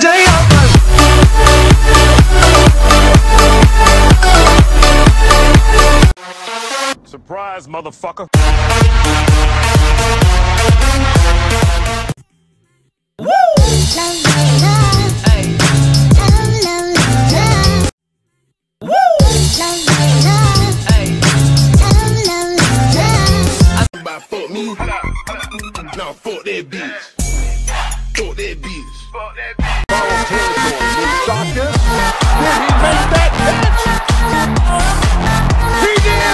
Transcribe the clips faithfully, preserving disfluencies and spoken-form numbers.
guys' day off. Surprise, motherfucker. Woo! Hey. Woo! Hey. I talk about fuck me. Now fuck that bitch. Fuck that bitch. Fuck that bitch. Fuck that bitch. He made that bitch. He did.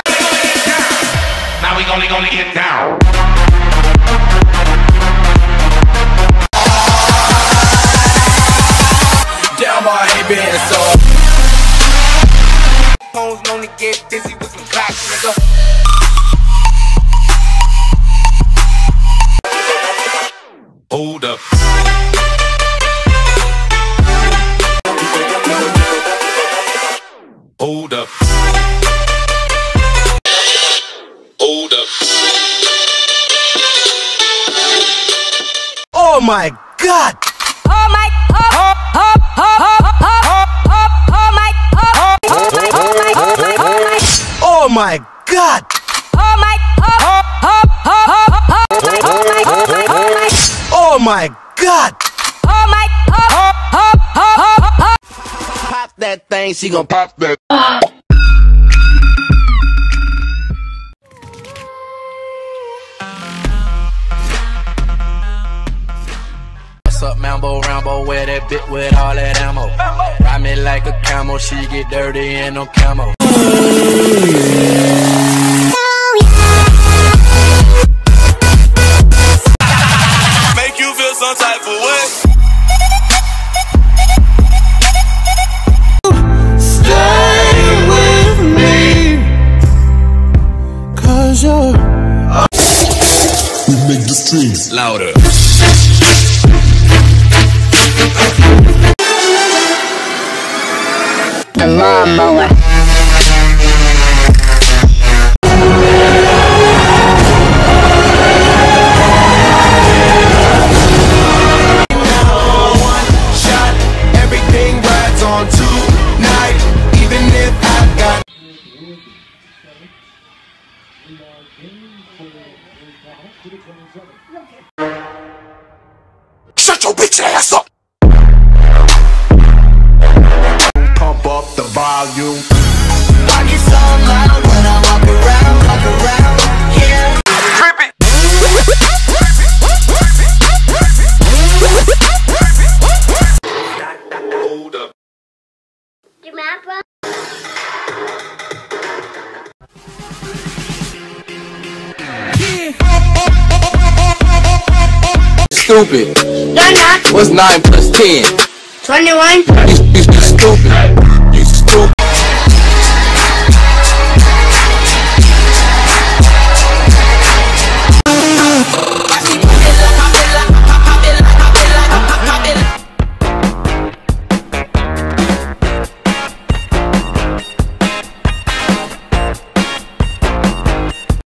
Now we only gonna get down. Down by ain't been so. Phones only get busy with some clock, nigga. Hold up. Hold up. Oh my God! Oh my! Oh oh oh oh oh oh oh my! Oh oh my! Oh my! Oh my! Oh my God! Oh my! Oh oh oh oh oh my! Oh my! Oh my! Oh my God! Oh my! Oh oh oh oh! Pop that thing, she gon' pop that. Up Mambo Rambo, wear that bit with all that ammo. Mambo. Ride me like a camel, she get dirty in no camo. Make you feel some type of way. Stay with me, cause you're we make the strings louder. The lawnmower. Shut your bitch ass up! Pump up the volume. I get so loud when I walk around, walk around, yeah. Creepy. Hold up. You mad, bro? Stupid. What's nine plus ten? twenty-one. You, you, you stupid.